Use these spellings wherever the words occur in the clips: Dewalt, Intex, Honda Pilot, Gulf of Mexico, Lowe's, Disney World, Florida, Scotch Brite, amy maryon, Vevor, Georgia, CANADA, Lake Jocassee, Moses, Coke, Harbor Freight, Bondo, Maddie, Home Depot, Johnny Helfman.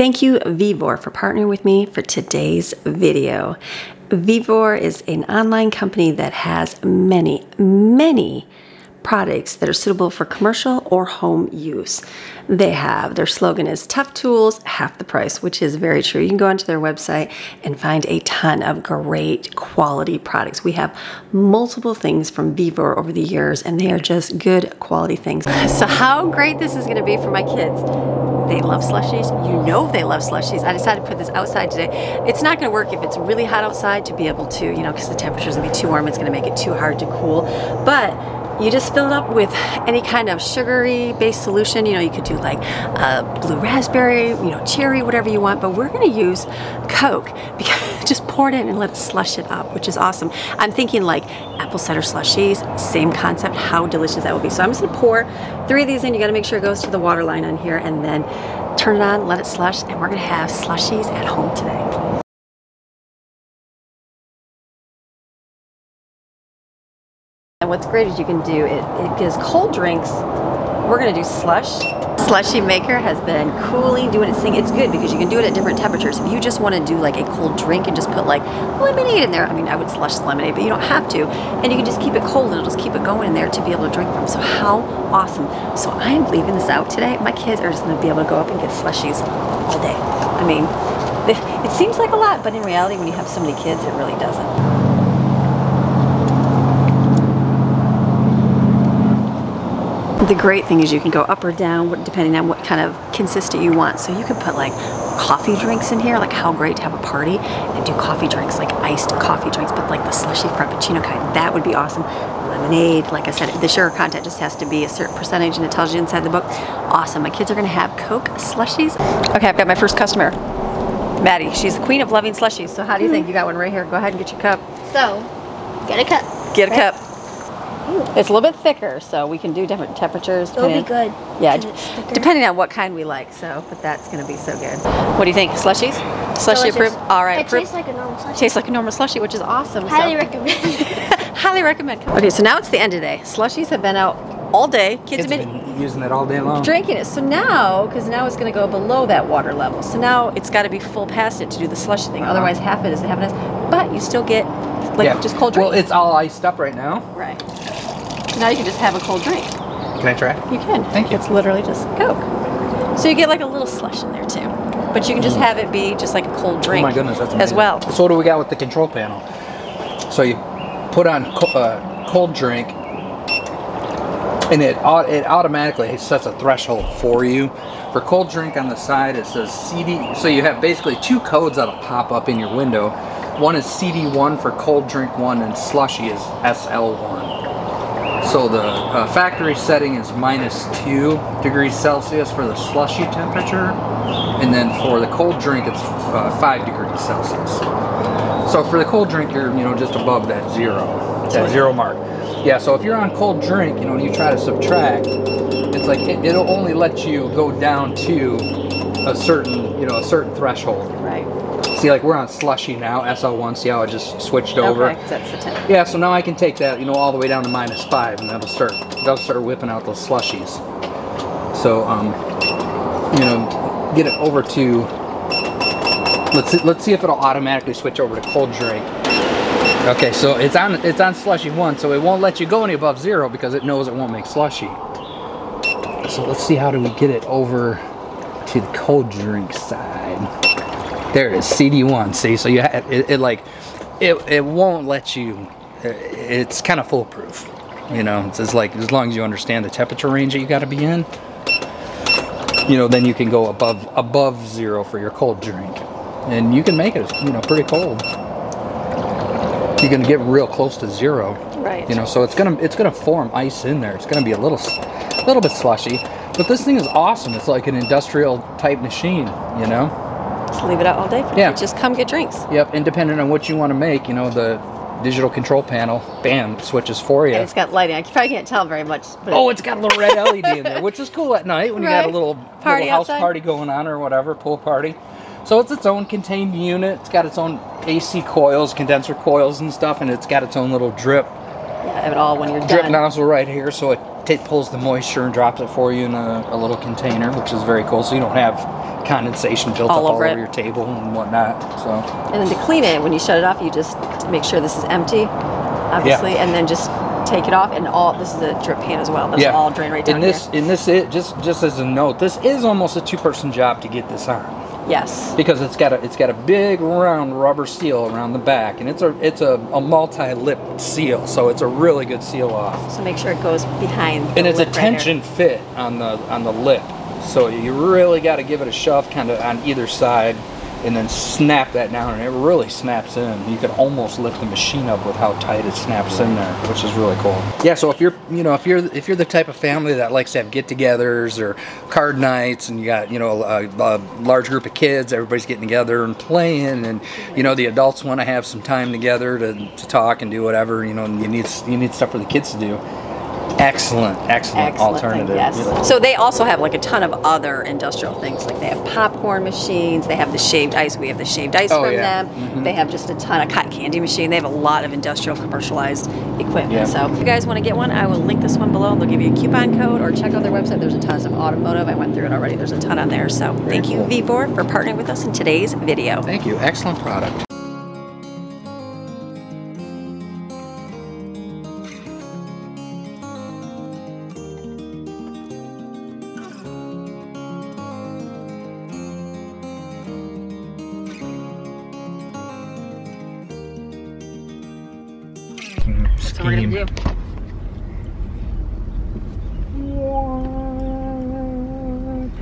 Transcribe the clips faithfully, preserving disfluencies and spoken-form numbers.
Thank you, Vevor, for partnering with me for today's video. Vevor is an online company that has many, many products that are suitable for commercial or home use. They have, their slogan is tough tools, half the price, which is very true. You can go onto their website and find a ton of great quality products. We have multiple things from Vevor over the years, and they are just good quality things. So how great this is gonna be for my kids. They love slushies. You know they love slushies. I decided to put this outside today. It's not gonna work if it's really hot outside to be able to, you know, because the temperature's gonna be too warm, it's gonna make it too hard to cool. But you just fill it up with any kind of sugary based solution. You know, you could do like uh, blue raspberry, you know, cherry, whatever you want, but we're gonna use Coke because just pour it in and let it slush it up, which is awesome. I'm thinking like apple cider slushies, same concept, how delicious that will be. So I'm just gonna pour three of these in. You gotta make sure it goes to the water line on here and then turn it on, let it slush, and we're gonna have slushies at home today. And what's great is you can do it, it gives cold drinks. We're gonna do slush. Slushy maker has been coolly doing its thing. It's good because you can do it at different temperatures. If you just wanna do like a cold drink and just put like lemonade in there, I mean, I would slush the lemonade, but you don't have to. And you can just keep it cold and it'll just keep it going in there to be able to drink from. So how awesome. So I'm leaving this out today. My kids are just gonna be able to go up and get slushies all day. I mean, it seems like a lot, but in reality, when you have so many kids, it really doesn't. The great thing is you can go up or down depending on what kind of consistent you want. So you could put like coffee drinks in here, like how great to have a party and do coffee drinks, like iced coffee drinks, but like the slushy frappuccino kind. That would be awesome. Lemonade, like I said, the sugar content just has to be a certain percentage and it tells you inside the book. Awesome. My kids are going to have Coke slushies. Okay, I've got my first customer, Maddie. She's the queen of loving slushies. So how do you mm. think? You got one right here. Go ahead and get your cup. So, get a cup. Get a right? cup. It's a little bit thicker, so we can do different temperatures. It'll be good. Yeah, depending on what kind we like, so, but that's going to be so good. What do you think? Slushies? Slushie approved? All right. It tastes like a normal slushie. Tastes like a normal slushie, which is awesome. Highly recommend. Highly recommend. Okay, so now it's the end of the day. Slushies have been out all day. Kids, Kids have been, been using it all day long. Drinking it. So now, because now it's going to go below that water level. So now it's got to be full past it to do the slushie thing. Uh-huh. Otherwise, half it is half it is. But you still get, like, yeah. just cold drink. Well, it's all iced up right now. Right. Now you can just have a cold drink. Can I try? You can. Thank you. It's literally just Coke. So you get like a little slush in there too. But you can just have it be just like a cold drink. Oh my goodness, that's amazing. As well. So what do we got with the control panel? So you put on co uh, cold drink, and it it automatically sets a threshold for you. For cold drink on the side, it says C D. So you have basically two codes that'll pop up in your window. One is C D one for cold drink one, and slushy is S L one. So the uh, factory setting is minus two degrees Celsius for the slushy temperature, and then for the cold drink it's uh, five degrees Celsius. So for the cold drink, you're you know just above that zero, that zero mark. Yeah. So if you're on cold drink, you know, and you try to subtract, it's like it, it'll only let you go down to a certain you know a certain threshold. Right. See, like we're on slushy now, S L one, see how I just switched over? Okay, that's the temp. Yeah, so now I can take that, you know, all the way down to minus five, and that'll start, that'll start whipping out those slushies. So, um, you know, get it over to, let's see, let's see if it'll automatically switch over to cold drink. Okay, so it's on, it's on slushy one, so it won't let you go any above zero because it knows it won't make slushy. So let's see, how do we get it over to the cold drink side? There it is, C D one, see? So you ha it, it like, it, it won't let you, it, it's kind of foolproof, you know? It's just like, as long as you understand the temperature range that you gotta be in, you know, then you can go above above zero for your cold drink. And you can make it, you know, pretty cold. You can get real close to zero. Right. You know, so it's gonna, it's gonna form ice in there. It's gonna be a little, a little bit slushy, but this thing is awesome. It's like an industrial type machine, you know? Just leave it out all day for yeah. you. Just come get drinks. Yep, and depending on what you want to make, you know, the digital control panel, bam, switches for you. And it's got lighting. I probably can't tell very much. But oh, it's got a little red L E D in there, which is cool at night when right? you got a little, party little house outside. Party going on or whatever, pool party. So it's its own contained unit. It's got its own A C coils, condenser coils and stuff, and it's got its own little drip. Yeah, have it all when you're drip done. Nozzle right here, so it, it pulls the moisture and drops it for you in a, a little container, which is very cool. So you don't have condensation built all up over all over your table and whatnot. So. And then to clean it, when you shut it off, you just make sure this is empty, obviously, yeah. and then just take it off. And all this is a drip pan as well. That's yeah. all drain right down in this, here. And this, it just just as a note, this is almost a two-person job to get this on. Yes. Because it's got a it's got a big round rubber seal around the back, and it's a it's a, a multi-lip seal, so it's a really good seal off. So make sure it goes behind. The and it's lip a tension right fit on the on the lip, so you really got to give it a shove, kind of on either side, and then snap that down, and it really snaps in. You can almost lift the machine up with how tight it snaps in there, which is really cool. Yeah, so if you're, you know, if you're if you're the type of family that likes to have get-togethers or card nights, and you got, you know, a, a large group of kids, everybody's getting together and playing, and you know the adults want to have some time together to, to talk and do whatever, you know, and you need you need stuff for the kids to do. Excellent, excellent, excellent alternative. Thing, yes. Yeah. So they also have like a ton of other industrial things. Like they have popcorn machines. They have the shaved ice. We have the shaved ice oh, from yeah. them. Mm-hmm. They have just a ton of cotton candy machine. They have a lot of industrial commercialized equipment. Yeah. So if you guys want to get one, I will link this one below, and they'll give you a coupon code, or check out their website. There's a ton of automotive. I went through it already. There's a ton on there. So Very thank cool. you, Vevor, for partnering with us in today's video. Thank you. Excellent product. So we're gonna do. There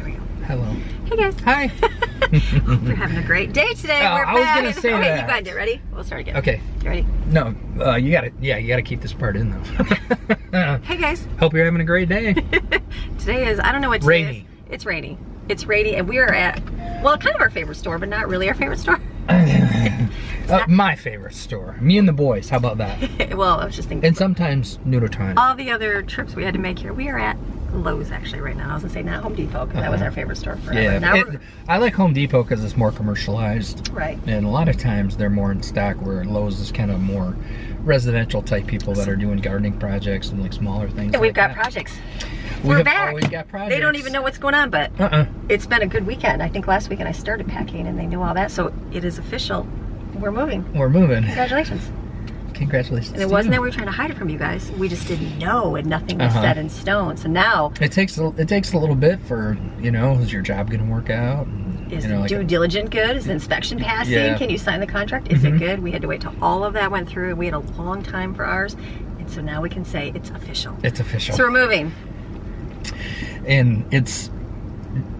we go. Hello. Hey guys. Hi. Hope you're having a great day today. Uh, we're I back. was gonna say okay, that. You got it. Ready? We'll start again. Okay. You ready? No. Uh, you got it. Yeah. You got to keep this part in though. Hey guys. Hope you're having a great day. Today is I don't know what today rainy. Is. It's rainy. It's rainy, and we are at well, kind of our favorite store, but not really our favorite store. Uh, my favorite store. Me and the boys. How about that? Well, I was just thinking. And sometimes noodle time. All the other trips we had to make here. We are at Lowe's actually right now. I was going to say not Home Depot because uh-huh. that was our favorite store forever. Yeah, now it, I like Home Depot because it's more commercialized. Right. And a lot of times they're more in stock, where Lowe's is kind of more residential type people that are doing gardening projects and like smaller things. Yeah, we've like got that. projects. We We're back. Got projects. They don't even know what's going on, but uh-uh. it's been a good weekend. I think last weekend I started packing and they knew all that, so it is official. We're moving. We're moving. Congratulations. Congratulations. And it wasn't that we were trying to hide it from you guys. We just didn't know, and nothing was uh-huh. set in stone. So now it takes a, it takes a little bit for, you know, is your job going to work out? And, is you know, the like due a, diligence good? Is the inspection passing? Yeah. Can you sign the contract? Is mm-hmm. it good? We had to wait till all of that went through, and we had a long time for ours. And so now we can say it's official. It's official. So we're moving. And it's.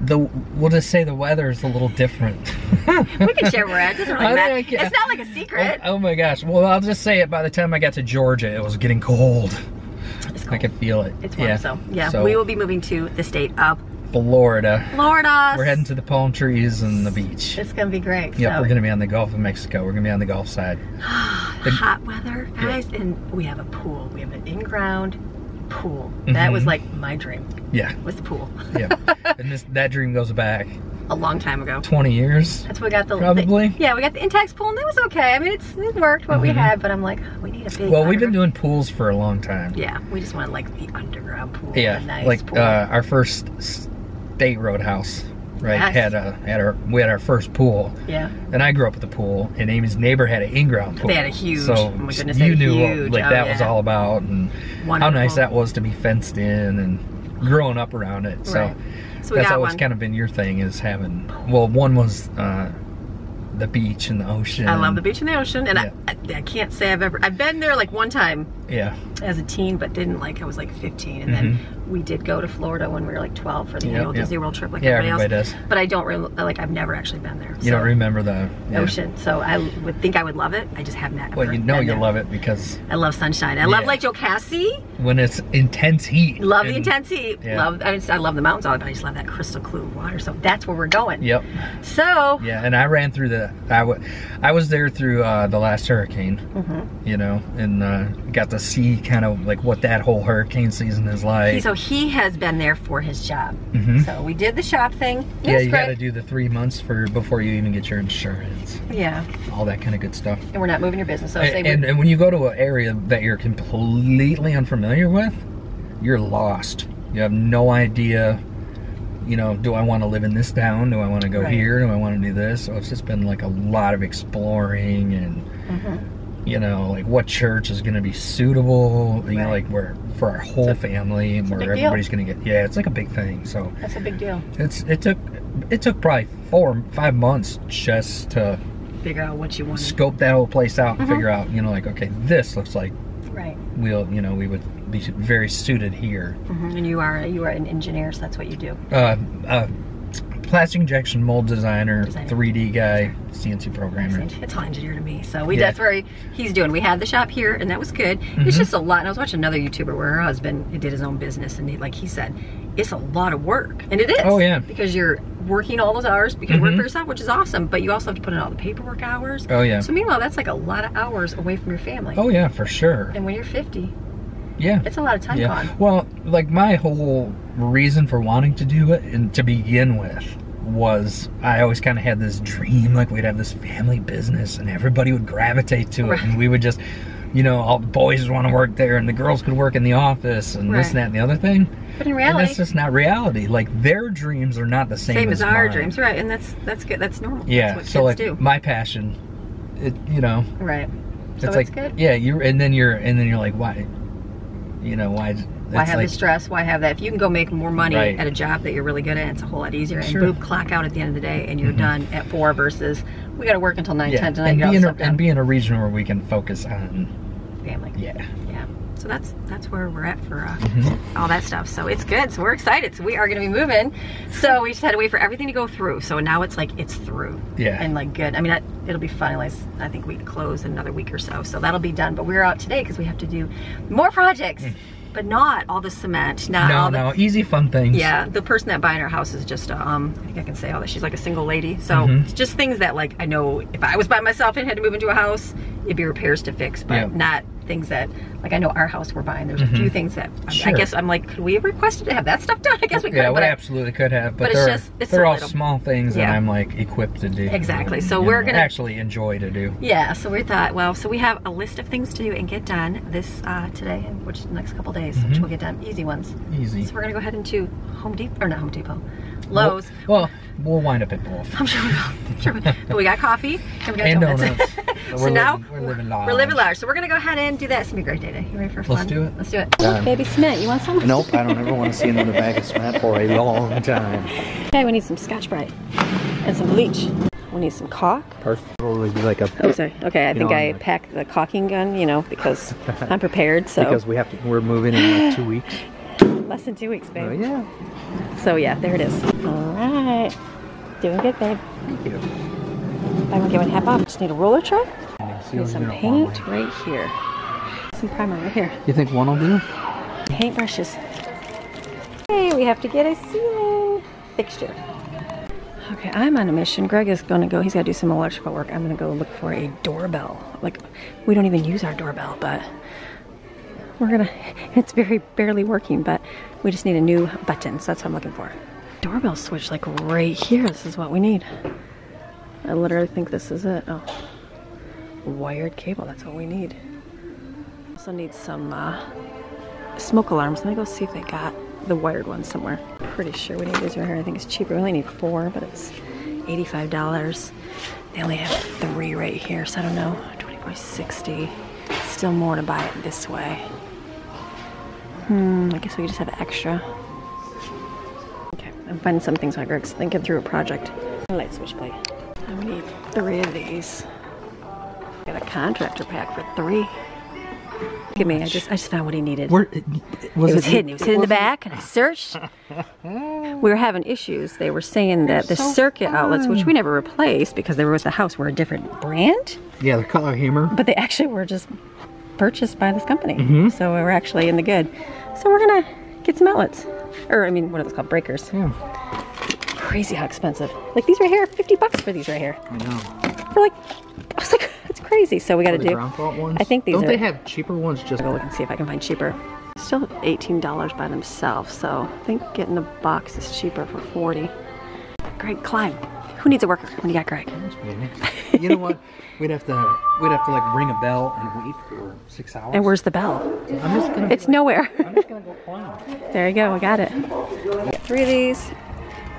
The we'll just say the weather is a little different. We can share where we're at. It doesn't really matter. It's not like a secret. Oh, oh my gosh! Well, I'll just say it. By the time I got to Georgia, it was getting cold. It's cold. I could feel it. It's warm, yeah. so yeah. So, we will be moving to the state of Florida. Florida. We're heading to the palm trees and the beach. It's gonna be great. Yeah, so. We're gonna be on the Gulf of Mexico. We're gonna be on the Gulf side. the, Hot weather, guys, yeah. and we have a pool. We have an in-ground pool. That mm-hmm. was like my dream. Yeah. Was the pool. Yeah. And this, that dream goes back a long time ago. twenty years. That's what we got the probably. The, yeah, we got the Intex pool, and that was okay. I mean, it's it worked what mm-hmm. we had, but I'm like, oh, we need a big. Well, we've been doing pools for a long time. Yeah, we just want like the underground pool. Yeah, a nice like pool. Uh, our first state roadhouse, right? Yes. Had a had our we had our first pool. Yeah. And I grew up with a pool, and Amy's neighbor had an in-ground pool. They had a huge. So oh my goodness, you knew huge, like oh, that yeah. was all about, and Wonderful. how nice that was to be fenced in and. Growing up around it, so, right. so that's always one. kind of been your thing is having. Well, one was uh, the beach and the ocean. I love the beach and the ocean, and yeah. I, I, I can't say I've ever. I've been there like one time. Yeah. As a teen, but didn't like. I was like fifteen, and mm-hmm. then we did go to Florida when we were like twelve for the yep, annual yep. Disney World trip, like yeah, everybody, everybody else. Does. But I don't really like. I've never actually been there. So. You don't remember the yeah. ocean, so I would think I would love it. I just have not. Well, you know you'll there. love it because I love sunshine. I yeah. love Lake Jocassee. When it's intense heat. Love and, the intense heat. Yeah. Love. I, just, I love the mountains all the time. I just love that crystal clear water. So that's where we're going. Yep. So. Yeah, and I ran through the. I, w I was there through uh, the last hurricane. Mm-hmm. You know, and uh, got to see. Kind of like what that whole hurricane season is like. So he has been there for his job. Mm-hmm. So we did the shop thing. It yeah, you got to do the three months for before you even get your insurance. Yeah. All that kind of good stuff. And we're not moving your business. So and, and, and when you go to an area that you're completely unfamiliar with, you're lost. You have no idea you know, do I want to live in this town? Do I want to go right. here? Do I want to do this? So it's just been like a lot of exploring and, mm-hmm. you know, like what church is going to be suitable, right. you know, like where, for our whole it's family and where everybody's going to get, yeah, it's like a big thing. So that's a big deal. It's, it took, it took probably four, five months just to figure out what you want. Scope that whole place out and mm-hmm. figure out, you know, like, okay, this looks like right. we'll, you know, we would be very suited here. Mm-hmm. And you are you are an engineer, so that's what you do. Uh, uh, plastic injection mold designer, designer, three D guy, C N C programmer. It's all engineer to me, so we yeah. that's where he, he's doing. We had the shop here, and that was good. Mm-hmm. It's just a lot. And I was watching another YouTuber where her husband did his own business, and he, like he said, it's a lot of work, and it is. Oh yeah, because you're working all those hours because mm-hmm. you work for yourself, which is awesome, but you also have to put in all the paperwork hours. Oh yeah. So meanwhile, that's like a lot of hours away from your family. Oh yeah, for sure. And when you're fifty. Yeah. It's a lot of time yeah. gone. Well, like my whole reason for wanting to do it and to begin with was I always kind of had this dream, like we'd have this family business and everybody would gravitate to it right. and we would just, you know, all the boys would want to work there and the girls could work in the office and right. this and that and the other thing. But in reality. And that's just not reality. Like their dreams are not the same, same as, as our mine. Dreams, right. And that's, that's good. That's normal. Yeah. That's what so kids like do. My passion, it, you know. Right. So it's, it's like, good. Yeah. You're, and then you're, and then you're like, why? You know, why, why have like, the stress? Why have that? If you can go make more money right. at a job that you're really good at, it's a whole lot easier. Sure. And boop, clock out at the end of the day and you're mm-hmm. done at four versus we got to work until nine, yeah. ten tonight. And, and, be in a, and be in a region where we can focus on family. Yeah. Yeah. So that's that's where we're at for uh, mm-hmm. all that stuff. So it's good. So we're excited. So we are going to be moving. So we just had to wait for everything to go through. So now it's like it's through. Yeah. And like good. I mean, I, it'll be finalized. I think we close in another week or so. So that'll be done. But we're out today because we have to do more projects. Mm. But not all the cement. Not no, all the, no, easy fun things. Yeah, the person that buying our house is just, um, I think I can say all that. She's like a single lady. So mm-hmm. it's just things that like I know if I was by myself and had to move into a house, it'd be repairs to fix, but yeah. not things that, like I know our house we're buying, there's mm-hmm. a few things that, I, sure. I guess I'm like, could we have requested to have that stuff done? I guess we could. Yeah, we I, absolutely could have, but, but they're, it's just, it's they're so all little. Small things yeah. that I'm like equipped to do. Exactly, and, so we're going to actually enjoy to do. Yeah, so we thought, well, so we have a list of things to do and get done this uh, today, which is the next couple days, mm-hmm. which we'll get done, easy ones. Easy. So we're going to go ahead into Home Depot, or not Home Depot, Lowe's. Well, well we'll wind up at both. I'm sure we will. I'm sure we, but we got coffee and we got and donuts. So, so we're now living, we're living large. We're living large. So we're gonna go ahead and do that. It's gonna be a great day today. You ready for fun? Let's do it. Let's do it. Look, baby cement. You want some? Nope. I don't ever want to see another bag of cement for a long time. Okay, we need some Scotch Brite and some bleach. We need some caulk. Perfect. Like a, oh, sorry. Okay, I think know, I like, packed the caulking gun. You know, because I'm prepared. So because we have to. We're moving in like two weeks. Less than two weeks, babe. Oh yeah. So yeah, there it is. All right. Doing good, babe. Thank you. I'm gonna get one half off. Just need a roller tray. Need some paint right here. Some primer right here. You think one will do? Paint brushes. Hey, we have to get a ceiling fixture. Okay, I'm on a mission. Greg is gonna go, he's gotta do some electrical work. I'm gonna go look for a doorbell. Like, we don't even use our doorbell, but we're gonna, it's very barely working, but we just need a new button, so that's what I'm looking for. Doorbell switch like right here. This is what we need. I literally think this is it. Oh, wired cable. That's what we need. Also need some uh, smoke alarms. Let me go see if they got the wired ones somewhere. Pretty sure we need these right here. I think it's cheaper. We only need four, but it's eighty-five dollars. They only have three right here, so I don't know. twenty-four sixty. Still more to buy it this way. Hmm. I guess we just have extra. I'm finding some things while Greg's thinking through a project. A light switch plate. We need three of these. Got a contractor pack for three. Give me. I just I just found what he needed. Where, was it, was it hidden. It was hidden in the back, and I searched. We were having issues. They were saying that the so circuit fun. outlets, which we never replaced because they were with the house, were a different brand. Yeah, the color hammer. But they actually were just purchased by this company, mm-hmm. so we're actually in the good. So we're gonna get some outlets. Or I mean, what are those called? Breakers. Yeah. Crazy how expensive. Like these right here, fifty bucks for these right here. I know. For like, I was like, it's crazy. So we got to do. Brown fault ones? I think these. Don't are, they have cheaper ones? Just go look and see if I can find cheaper. Still have eighteen dollars by themselves. So I think getting the box is cheaper for forty. Greg, climb. Who needs a worker when you got Greg? You know what? We'd have to. We'd have to like ring a bell and wait for six hours. And where's the bell? I'm just gonna. It's nowhere. I'm just gonna go climb. There you go. We got it. Three of these.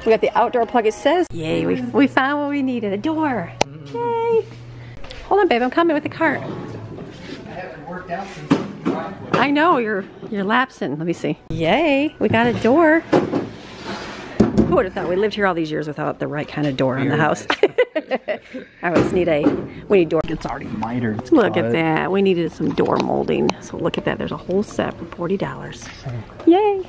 We got the outdoor plug, it says. Yay, we, we found what we needed, a door. Yay. Hold on, babe, I'm coming with the cart. I haven't worked out since the driveway. I know, you're, you're lapsing. Let me see. Yay, we got a door. Who would have thought we lived here all these years without the right kind of door in the house? I always need a, we need door. It's already mitered. It's look cut. At that, we needed some door molding. So look at that, there's a whole set for forty dollars. Yay.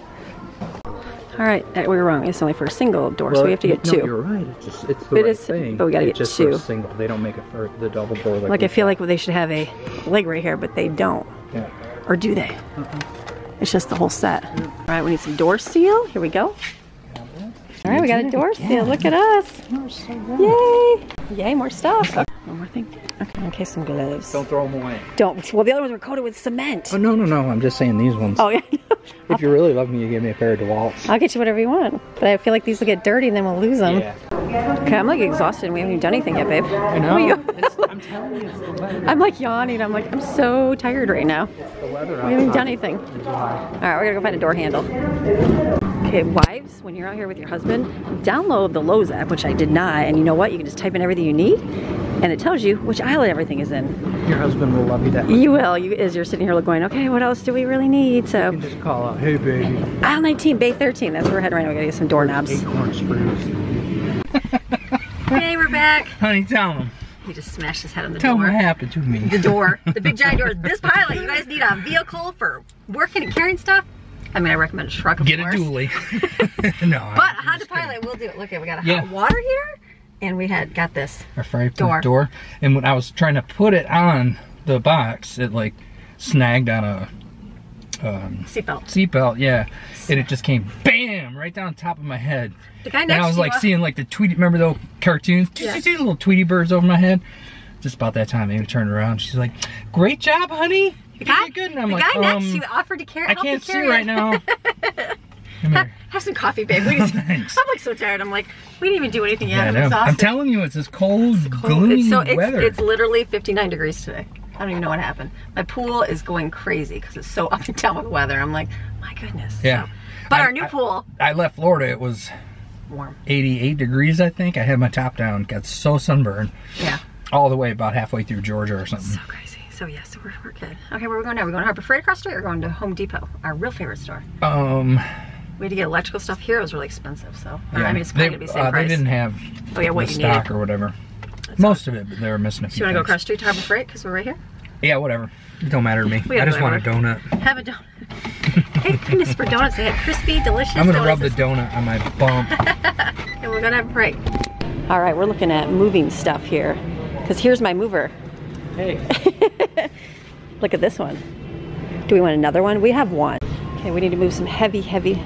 All right, we were wrong. It's only for a single door, well, so we have to get no, two. You're right. It's, just, it's the it right is, thing. But we got to get just two. Just single. They don't make it for the double door. Like, like I feel like they should have a leg right here, but they don't. Yeah. Or do they? Uh-uh. It's just the whole set. Yeah. All right, we need some door seal. Here we go. Yeah, all right, we got a door again. seal. Look at us. We're so good. Yay! Yay! More stuff. Okay. One more thing. Okay. Okay, some gloves. Don't throw them away. Don't. Well, the other ones were coated with cement. Oh no, no, no! I'm just saying these ones. Oh yeah. If you really love me, you give me a pair of Dewalts. I'll get you whatever you want. But I feel like these will get dirty and then we'll lose them. Yeah. Okay, I'm like exhausted and we haven't even done anything yet, babe. I know. I'm telling you, it's the weather. I'm like yawning. I'm like, I'm so tired right now. It's the weather. We haven't even done anything. All right, we're going to go find a door handle. Okay, wives, when you're out here with your husband, download the Lowe's app, which I did not. And you know what? You can just type in everything you need, and it tells you which island everything is in. Your husband will love you that much. You will, you, as you're sitting here going, okay, what else do we really need? So you can just call out, hey baby. Aisle nineteen, bay thirteen, that's where we're heading right now. We gotta get some doorknobs. Acorn spruce. Hey, we're back. Honey, tell him. He just smashed his head on the tell door. Tell him what happened to me. The door, the big giant door. This Pilot, you guys need a vehicle for working and carrying stuff. I mean, I recommend a truck, of get course. Get a dually. No, but a Honda Pilot will do it. Look at, we got a yeah. hot water heater. And we had got this a fry door. door. And when I was trying to put it on the box, it like snagged on a um, seatbelt. Seatbelt, yeah. And it just came bam right down top of my head. The guy next and I was like you, seeing like the Tweety. Remember those cartoons? Yeah. See the little Tweety birds over my head. Just about that time, Amy turned around. She's like, "Great job, honey. You guy, did good." And I'm the like, "The guy um, next you offered to carry. I can't see right now." Have, have some coffee, babe. We just, I'm like so tired. I'm like, we didn't even do anything yet. Yeah, I'm, I'm telling you, it's this cold, it's cold. gloomy it's so, it's, weather. It's literally fifty-nine degrees today. I don't even know what happened. My pool is going crazy because it's so up and down with weather. I'm like, my goodness. Yeah. So, but I, our new I, pool. I left Florida. It was warm. eighty-eight degrees, I think. I had my top down. Got so sunburned. Yeah. All the way about halfway through Georgia or something. So crazy. So yes, yeah, so we're, we're good. Okay, where are we going now? We're going to Harbor Freight across the street or going to Home Depot, our real favorite store? Um... We had to get electrical stuff here. It was really expensive, so yeah. I mean, it's probably they, gonna be the same uh, price. They didn't have oh, yeah, what the you stock needed. or whatever. That's Most awesome. of it, but they were missing a few. So you want to go across the street to Harbor Freight because we're right here? Yeah, whatever. It don't matter to me. I just want a donut. Have a donut. Thank goodness for donuts. They had crispy, delicious. I'm gonna donuts. rub the donut on my bum. And we're gonna have a break. All right, we're looking at moving stuff here because here's my mover. Hey. Look at this one. Do we want another one? We have one. Okay, we need to move some heavy, heavy.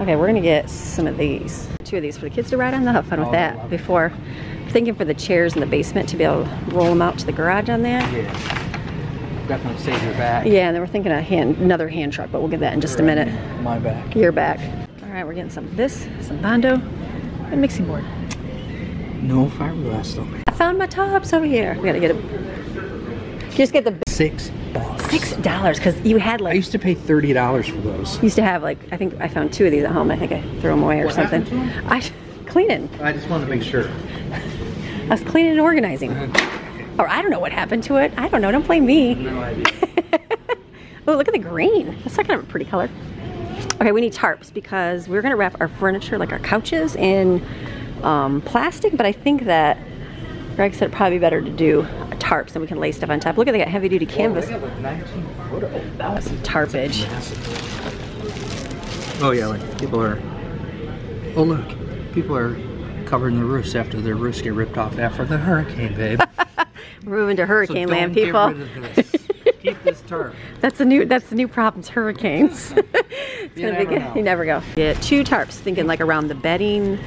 Okay, we're gonna get some of these. Two of these for the kids to ride on. They'll have fun with that. Before, thinking for the chairs in the basement to be able to roll them out to the garage on that. Yeah, definitely save your back. Yeah, and then we're thinking a hand, another hand truck, but we'll get that in just a minute. My back. Your back. All right, we're getting some of this, some Bondo, and mixing board. No fiberglass though. I found my tops over here. We gotta get a. Just get the six. Six dollars, because you had like I used to pay thirty dollars for those. Used to have like I think I found two of these at home. I think I threw them away or what something. I cleaning. I just wanted to make sure. I was cleaning and organizing, uh, or I don't know what happened to it. I don't know. Don't blame me. No idea. Oh, look at the green. That's not kind of a pretty color. Okay, we need tarps because we're gonna wrap our furniture like our couches in um, plastic, but I think that. Greg said it'd probably be better to do tarps and we can lay stuff on top. Look at they got heavy duty canvas. Oh, like oh, some tarpage. Oh yeah, like people are, oh look, people are covering their roofs after their roofs get ripped off after the hurricane, babe. We're moving to hurricane so land, people. Keep this tarp. That's the new, that's the new problems, hurricanes. It's you, gonna never be, you never go. Yeah, two tarps, thinking like around the bedding.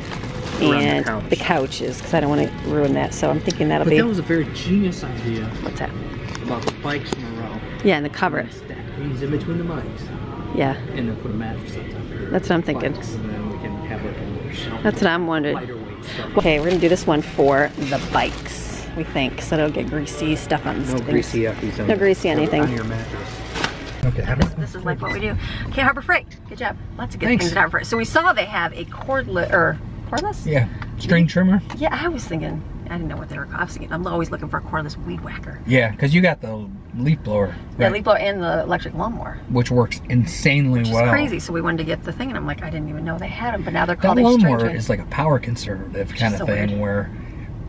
And the, couch. the couches, because I don't want to ruin that, so I'm thinking that'll but be... But that was a very genius idea. What's that? About the bikes in a row. Yeah, and the cover. And stack these in between the mics. Yeah. And then put a mattress on top of your That's what I'm thinking. Bikes, and then we can have like a little shelf. That's what I'm wondering. Lighter weight stuff. Okay, we're going to do this one for the bikes, we think, so it'll get greasy stuff on no things. Greasy on no greasy on anything. On your mattress. Okay, this, this is like what we do. Okay, Harbor Freight. Good job. Lots of good Thanks. things at Harbor Freight. So we saw they have a cordless... or cordless? Yeah, string trimmer. Yeah, I was thinking, I didn't know what they were. I was thinking, I'm always looking for a cordless weed whacker. Yeah, because you got the leaf blower. Right? Yeah, leaf blower and the electric lawnmower. Which works insanely Which well. Which is crazy. So we wanted to get the thing, and I'm like, I didn't even know they had them, but now they're called a string trimmer. The lawnmower is like a power conservative Which kind of so thing weird. where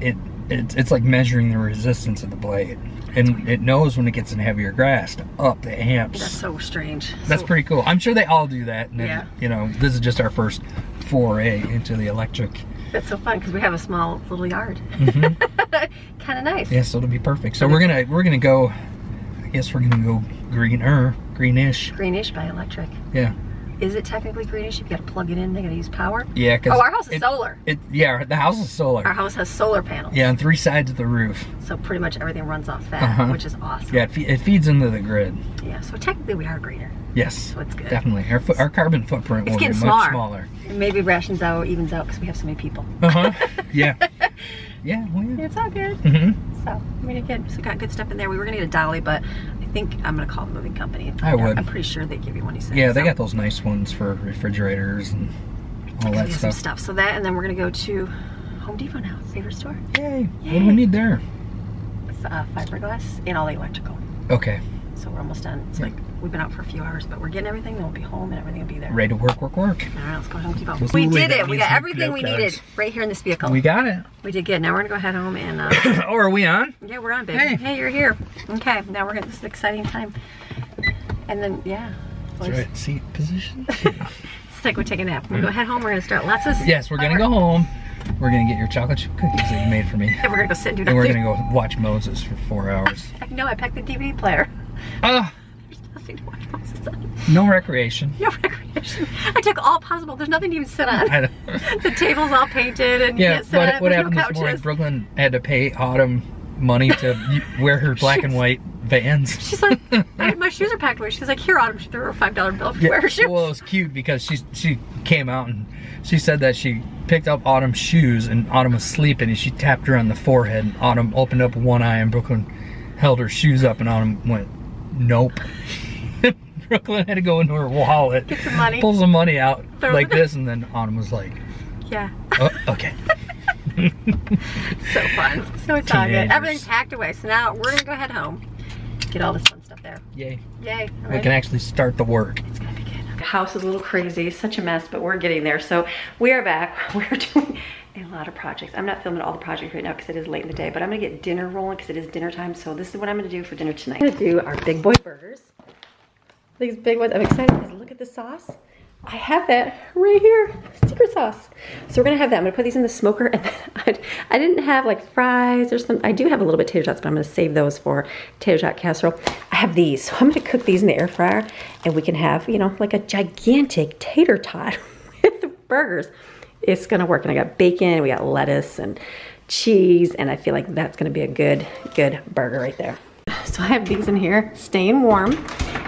it, it it's like measuring the resistance of the blade. And it knows when it gets in heavier grass to up the amps. That's so strange. That's so, pretty cool. I'm sure they all do that. And yeah. It, you know, this is just our first foray into the electric. That's so fun because we have a small little yard. Mm-hmm. Kind of nice. Yeah, so it'll be perfect. So we're gonna we're gonna go. I guess we're gonna go greener, greenish. Greenish by electric. Yeah. Is it technically greenish? You've got to plug it in. They got to use power. Yeah. Cause oh, our house is it, solar. It, yeah, the house is solar. Our house has solar panels. Yeah, on three sides of the roof. So pretty much everything runs off that, uh-huh. which is awesome. Yeah, it, fe it feeds into the grid. Yeah, so technically we are greener. Yes. So it's good. Definitely. Our, fo our carbon footprint it's will be much smaller. smaller. It maybe rations out, evens out, because we have so many people. Uh-huh. Yeah. Yeah, well, yeah. It's all good. Mm-hmm. So, I mean, again, so we got good stuff in there. We were going to get a dolly, but I think I'm going to call the moving company. I would. Out. I'm pretty sure they give you one you said. Yeah, they so. got those nice ones for refrigerators and all that stuff. Some stuff. So that, and then we're going to go to Home Depot now, favorite store. Yay. Yay. What do we need there? It's uh, fiberglass and all the electrical. Okay. So we're almost done. It's yeah. like we've been out for a few hours, but we're getting everything. Then we'll be home and everything will be there. Ready to work, work, work. All right, let's go to Home Depot. We'll we did it. We got everything we cards. needed right here in this vehicle. We got it. We did good. Now we're going to go head home and... Uh, oh, are we on? Yeah, we're on, baby. Hey, hey you're here. Okay, now we're going to... This is an exciting time. And then, yeah. That's right. Seat position. It's like we're taking a nap. We're going to head home. We're going to start lots of... Yes, we're going to go home. We're going to get your chocolate chip cookies that you made for me. And we're going to go sit and do that. And we're going to go watch Moses for four hours. No, I packed the D V D player. Uh, There's nothing to watch Moses on. No recreation. No recreation. I took all possible. There's nothing to even sit on. I know. The table's all painted and yeah, you can't sit on. Yeah, what happened this morning? Brooklyn had to pay Autumn money to wear her black and white Vans. She's like, I, my shoes are packed away. She's like, here, Autumn. She threw her a five dollar bill for yeah, her shoes. Well, it was cute because she she came out and she said that she picked up Autumn's shoes and Autumn was sleeping and she tapped her on the forehead and Autumn opened up one eye and Brooklyn held her shoes up and Autumn went, nope. Brooklyn had to go into her wallet, get some money, pull some money out Throw like this, and then Autumn was like, yeah. Oh, okay. So fun. So it's Teenagers. all good. Everything's packed away. So now we're going to go head home, get all this fun stuff there. Yay. Yay. All right. We can actually start the work. It's going to be good. The house is a little crazy. Such a mess, but we're getting there. So we are back. We're doing a lot of projects. I'm not filming all the projects right now because it is late in the day, but I'm gonna get dinner rolling because it is dinner time. So this is what I'm gonna do for dinner tonight. I'm gonna do our big boy burgers. These big ones, I'm excited because look at the sauce. I have that right here, secret sauce. So we're gonna have that. I'm gonna put these in the smoker and then I didn't have like fries or something. I do have a little bit of tater tots, but I'm gonna save those for tater tot casserole. I have these, so I'm gonna cook these in the air fryer and we can have, you know, like a gigantic tater tot with the burgers. It's gonna work, and I got bacon, we got lettuce and cheese, and I feel like that's gonna be a good, good burger right there. So I have these in here, staying warm,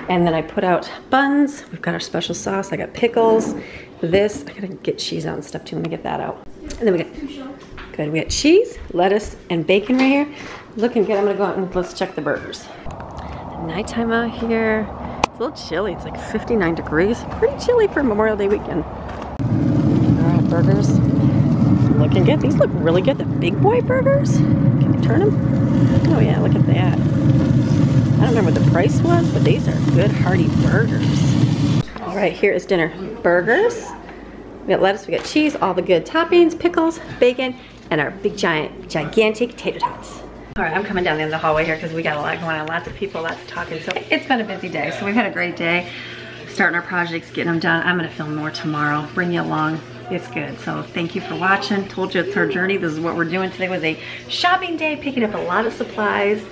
and then I put out buns. We've got our special sauce, I got pickles, this, I gotta get cheese out and stuff too, let me get that out. And then we got, good, we got cheese, lettuce, and bacon right here. Looking good, I'm gonna go out and let's check the burgers. Nighttime out here, it's a little chilly, it's like fifty-nine degrees, pretty chilly for Memorial Day weekend. Burgers looking good. These look really good. The big boy burgers. Can we turn them? Oh yeah, look at that. I don't remember what the price was, but these are good hearty burgers. All right, here is dinner. Burgers. We got lettuce, we got cheese, all the good toppings, pickles, bacon, and our big giant, gigantic tater tots. All right, I'm coming down the end of the hallway here because we got a lot going on. Lots of people, lots of talking. So it's been a busy day. So we've had a great day. Starting our projects, getting them done. I'm gonna film more tomorrow. Bring you along. It's good. So thank you for watching. Told you it's our journey. This is what we're doing. Today was a shopping day, picking up a lot of supplies,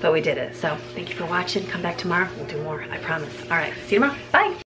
but we did it. So thank you for watching. Come back tomorrow. We'll do more. I promise. All right. See you tomorrow. Bye.